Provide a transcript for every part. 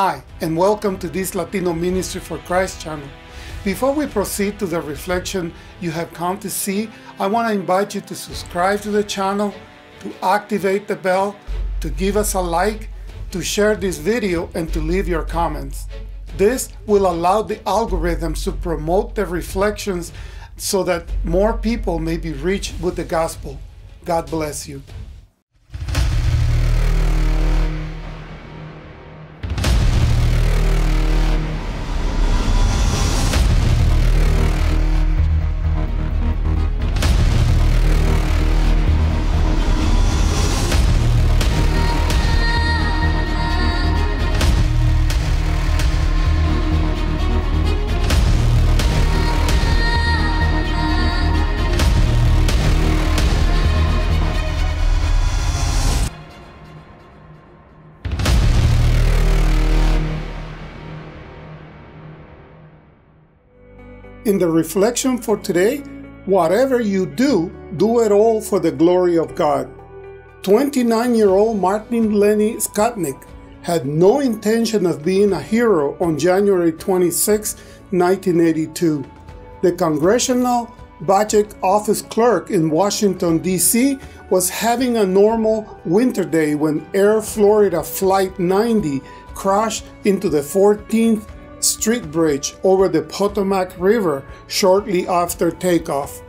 Hi, and welcome to this Latino Ministry for Christ channel. Before we proceed to the reflection you have come to see, I want to invite you to subscribe to the channel, to activate the bell, to give us a like, to share this video, and to leave your comments. This will allow the algorithms to promote the reflections so that more people may be reached with the gospel. God bless you. In the reflection for today, whatever you do, do it all for the glory of God. 29-year-old Martin Lenny Skutnik had no intention of being a hero on January 26, 1982. The Congressional Budget Office clerk in Washington, D.C. was having a normal winter day when Air Florida Flight 90 crashed into the 14th Street Bridge over the Potomac River shortly after takeoff.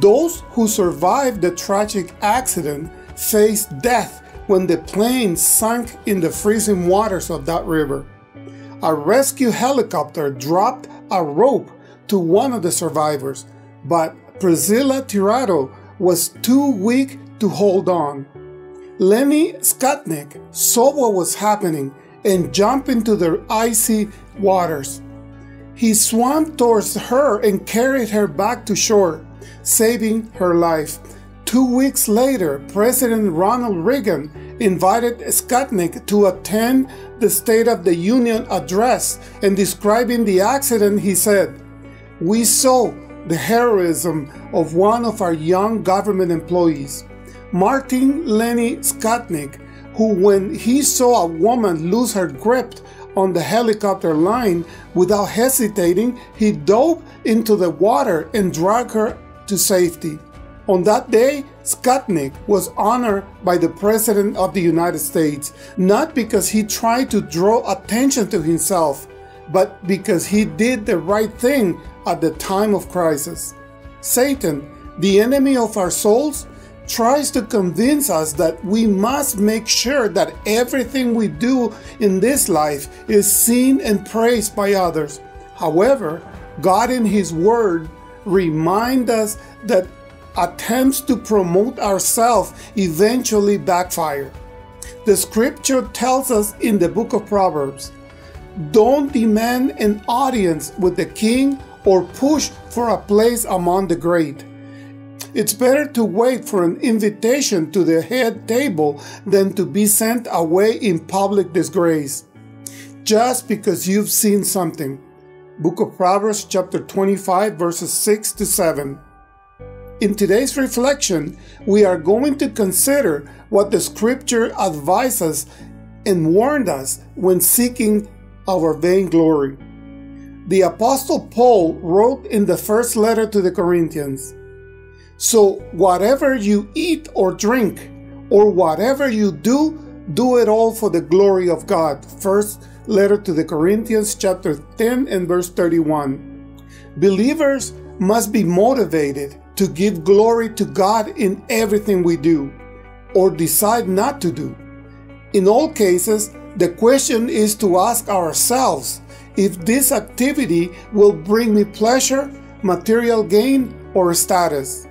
Those who survived the tragic accident faced death when the plane sank in the freezing waters of that river. A rescue helicopter dropped a rope to one of the survivors, but Priscilla Tirado was too weak to hold on. Lenny Skutnik saw what was happening and jumped into the icy waters. He swam towards her and carried her back to shore, saving her life. 2 weeks later, President Ronald Reagan invited Skutnik to attend the State of the Union address, and describing the accident, he said, "We saw the heroism of one of our young government employees, Martin Lenny Skutnik, who, when he saw a woman lose her grip on the helicopter line, without hesitating, he dove into the water and dragged her to safety." On that day, Skutnik was honored by the President of the United States, not because he tried to draw attention to himself, but because he did the right thing at the time of crisis. Satan, the enemy of our souls, tries to convince us that we must make sure that everything we do in this life is seen and praised by others. However, God in His Word reminds us that attempts to promote ourselves eventually backfire. The Scripture tells us in the book of Proverbs, "Don't demand an audience with the king or push for a place among the great." It's better to wait for an invitation to the head table than to be sent away in public disgrace, just because you've seen something. Book of Proverbs, chapter 25, verses 6 to 7. In today's reflection, we are going to consider what the Scripture advises and warned us when seeking our vainglory. The Apostle Paul wrote in the first letter to the Corinthians, "So whatever you eat or drink, or whatever you do, do it all for the glory of God." First letter to the Corinthians, chapter 10 and verse 31. Believers must be motivated to give glory to God in everything we do, or decide not to do. In all cases, the question is to ask ourselves if this activity will bring me pleasure, material gain, or status.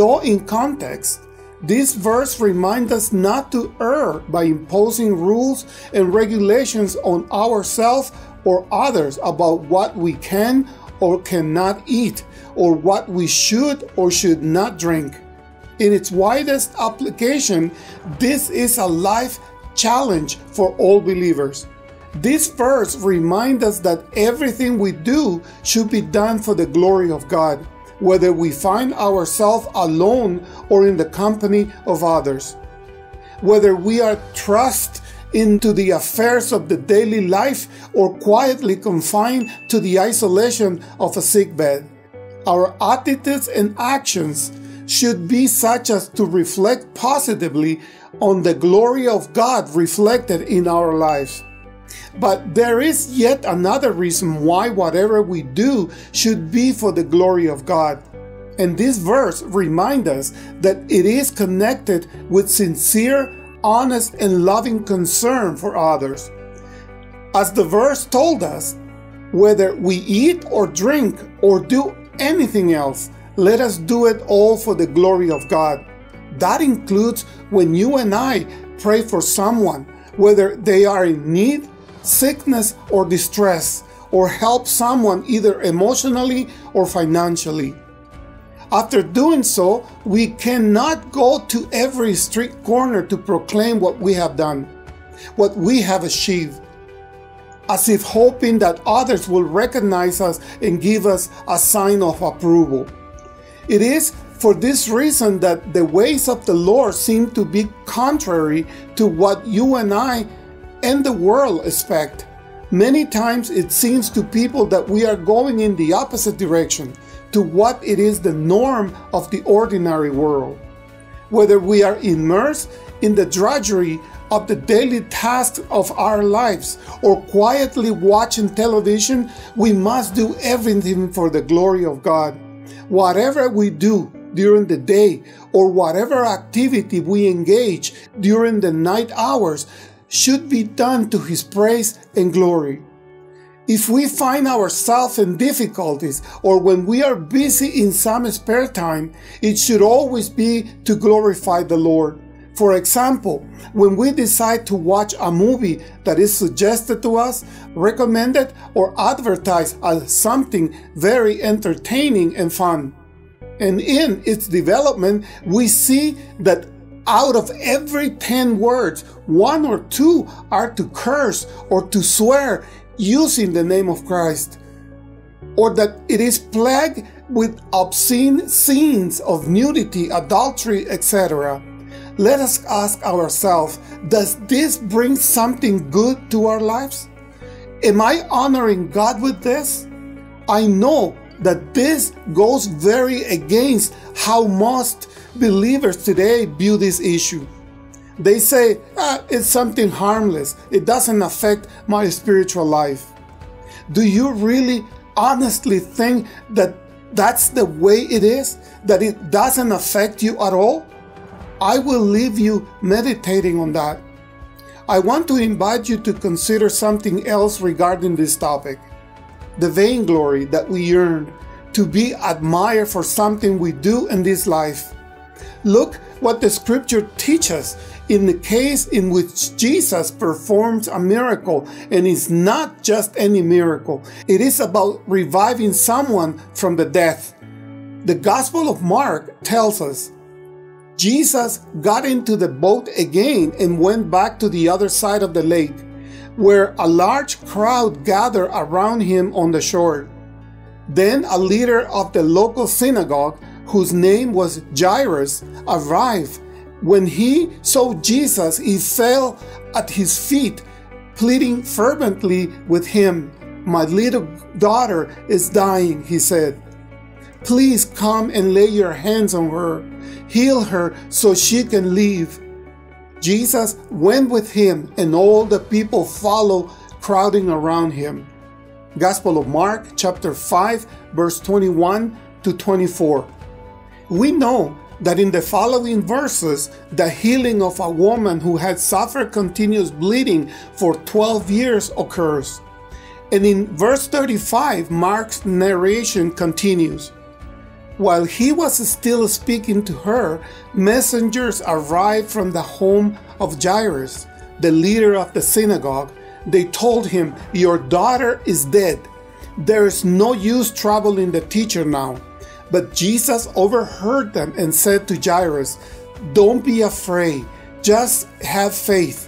Though in context, this verse reminds us not to err by imposing rules and regulations on ourselves or others about what we can or cannot eat, or what we should or should not drink. In its widest application, this is a life challenge for all believers. This verse reminds us that everything we do should be done for the glory of God, whether we find ourselves alone or in the company of others. Whether we are trusting into the affairs of the daily life or quietly confined to the isolation of a sickbed. Our attitudes and actions should be such as to reflect positively on the glory of God reflected in our lives. But there is yet another reason why whatever we do should be for the glory of God. And this verse reminds us that it is connected with sincere, honest, and loving concern for others. As the verse told us, whether we eat or drink or do anything else, let us do it all for the glory of God. That includes when you and I pray for someone, whether they are in need, sickness, or distress, or help someone either emotionally or financially. After doing so, we cannot go to every street corner to proclaim what we have done, what we have achieved, as if hoping that others will recognize us and give us a sign of approval. It is for this reason that the ways of the Lord seem to be contrary to what you and I and the world expect. Many times it seems to people that we are going in the opposite direction to what it is the norm of the ordinary world. Whether we are immersed in the drudgery of the daily tasks of our lives or quietly watching television, we must do everything for the glory of God. Whatever we do during the day or whatever activity we engage during the night hours should be done to His praise and glory. If we find ourselves in difficulties or when we are busy in some spare time, it should always be to glorify the Lord. For example, when we decide to watch a movie that is suggested to us, recommended, or advertised as something very entertaining and fun. And in its development, we see that out of every 10 words, 1 or 2 are to curse or to swear using the name of Christ, or that it is plagued with obscene scenes of nudity, adultery, etc. Let us ask ourselves, does this bring something good to our lives? Am I honoring God with this? I know that this goes very against how most believers today view this issue. They say, it's something harmless. It doesn't affect my spiritual life. Do you really honestly think that that's the way it is? That it doesn't affect you at all? I will leave you meditating on that. I want to invite you to consider something else regarding this topic. The vainglory that we yearn to be admired for something we do in this life. Look what the scripture teaches in the case in which Jesus performs a miracle, and it's not just any miracle. It is about reviving someone from the death. The Gospel of Mark tells us, Jesus got into the boat again and went back to the other side of the lake, where a large crowd gathered around him on the shore. Then a leader of the local synagogue, whose name was Jairus, arrived. When he saw Jesus, he fell at his feet, pleading fervently with him. "My little daughter is dying," he said. "Please come and lay your hands on her. Heal her so she can live." Jesus went with him, and all the people followed, crowding around him. Gospel of Mark, chapter 5, verse 21 to 24. We know that in the following verses, the healing of a woman who had suffered continuous bleeding for 12 years occurs. And in verse 35, Mark's narration continues. While he was still speaking to her, messengers arrived from the home of Jairus, the leader of the synagogue. They told him, "Your daughter is dead. There is no use troubling the teacher now." But Jesus overheard them and said to Jairus, "Don't be afraid, just have faith."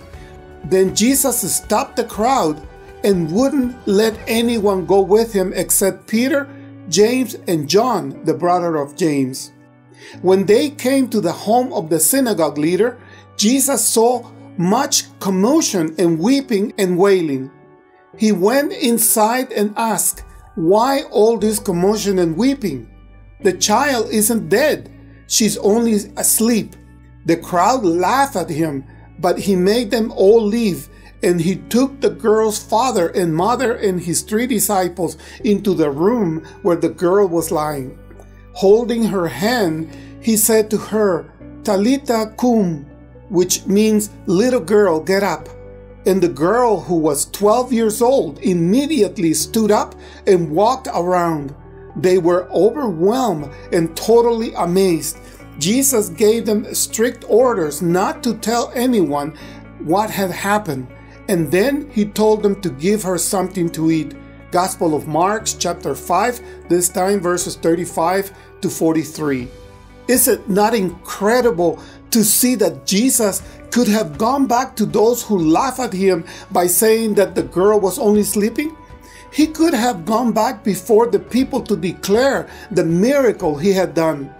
Then Jesus stopped the crowd and wouldn't let anyone go with him except Peter, James, and John, the brother of James. When they came to the home of the synagogue leader, Jesus saw much commotion and weeping and wailing. He went inside and asked, "Why all this commotion and weeping? The child isn't dead, she's only asleep." The crowd laughed at him, but he made them all leave, and he took the girl's father and mother and his 3 disciples into the room where the girl was lying. Holding her hand, he said to her, "Talita cum," which means, "Little girl, get up." And the girl, who was 12 years old, immediately stood up and walked around. They were overwhelmed and totally amazed. Jesus gave them strict orders not to tell anyone what had happened, and then he told them to give her something to eat. Gospel of Mark, chapter 5, this time verses 35 to 43. Is it not incredible to see that Jesus could have gone back to those who laughed at him by saying that the girl was only sleeping? He could have gone back before the people to declare the miracle he had done.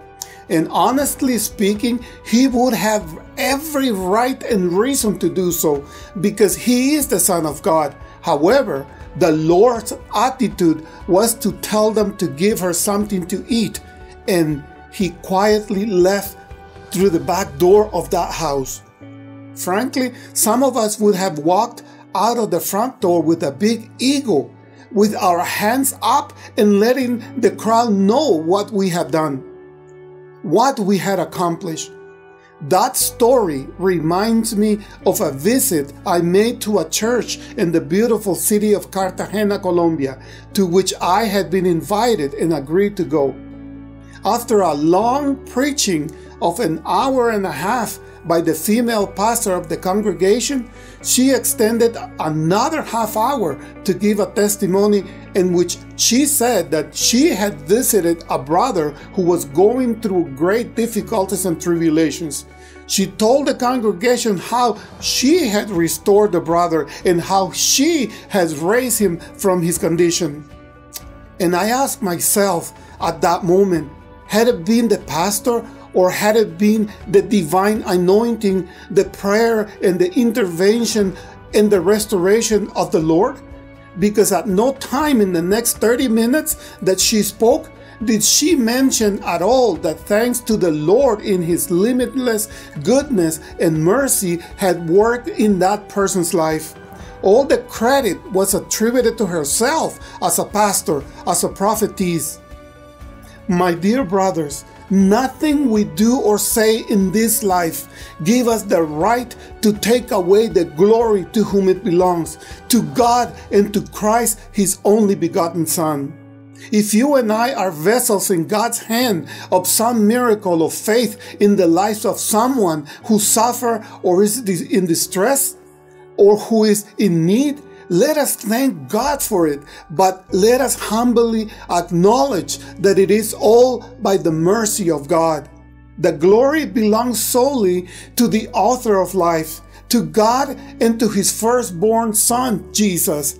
And honestly speaking, he would have every right and reason to do so, because he is the Son of God. However, the Lord's attitude was to tell them to give her something to eat, and he quietly left through the back door of that house. Frankly, some of us would have walked out of the front door with a big ego, with our hands up and letting the crowd know what we have done, what we had accomplished. That story reminds me of a visit I made to a church in the beautiful city of Cartagena, Colombia, to which I had been invited and agreed to go. After a long preaching of an hour and a half by the female pastor of the congregation, she extended another half hour to give a testimony in which she said that she had visited a brother who was going through great difficulties and tribulations. She told the congregation how she had restored the brother and how she has raised him from his condition. And I asked myself at that moment, had it been the pastor, or had it been the divine anointing, the prayer and the intervention and the restoration of the Lord? Because at no time in the next 30 minutes that she spoke did she mention at all that thanks to the Lord in his limitless goodness and mercy had worked in that person's life. All the credit was attributed to herself as a pastor, as a prophetess. My dear brothers, nothing we do or say in this life gives us the right to take away the glory to whom it belongs, to God and to Christ, his only begotten Son. If you and I are vessels in God's hand of some miracle of faith in the lives of someone who suffers or is in distress or who is in need, let us thank God for it, but let us humbly acknowledge that it is all by the mercy of God. The glory belongs solely to the author of life, to God and to his firstborn Son, Jesus.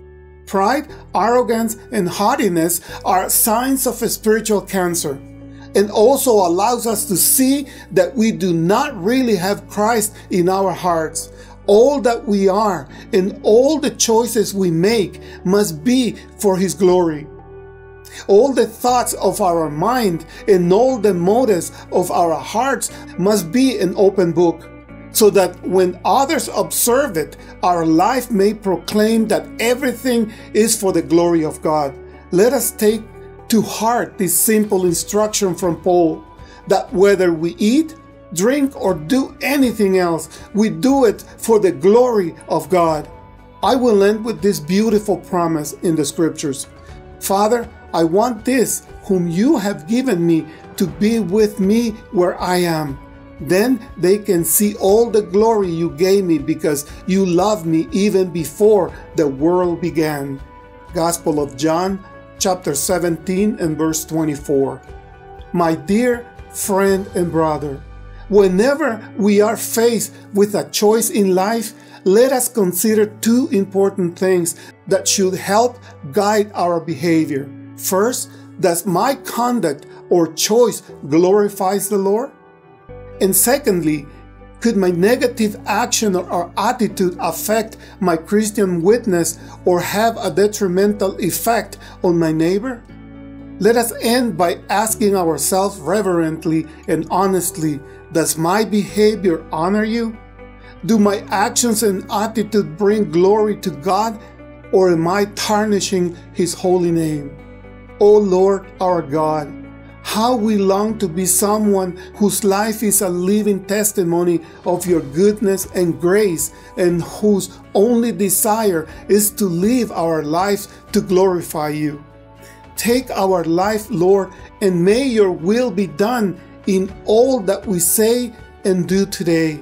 Pride, arrogance, and haughtiness are signs of spiritual cancer, and also allows us to see that we do not really have Christ in our hearts. All that we are and all the choices we make must be for his glory. All the thoughts of our mind and all the motives of our hearts must be an open book, so that when others observe it, our life may proclaim that everything is for the glory of God. Let us take to heart this simple instruction from Paul, that whether we eat, drink or do anything else, we do it for the glory of God. I will end with this beautiful promise in the scriptures. Father, I want this whom you have given me to be with me where I am. Then they can see all the glory you gave me because you loved me even before the world began. Gospel of John, chapter 17 and verse 24. My dear friend and brother, whenever we are faced with a choice in life, let us consider 2 important things that should help guide our behavior. First, does my conduct or choice glorify the Lord? And secondly, Could my negative action or attitude affect my Christian witness or have a detrimental effect on my neighbor? Let us end by asking ourselves reverently and honestly, does my behavior honor you? Do my actions and attitude bring glory to God, or am I tarnishing His holy name? O Lord our God, how we long to be someone whose life is a living testimony of your goodness and grace, and whose only desire is to live our lives to glorify you. Take our life, Lord, and may your will be done in all that we say and do today.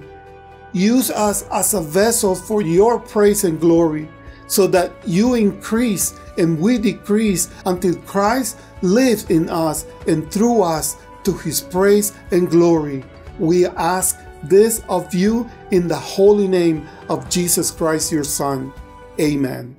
Use us as a vessel for your praise and glory, so that you increase and we decrease until Christ lives in us and through us to his praise and glory. We ask this of you in the holy name of Jesus Christ, your Son. Amen.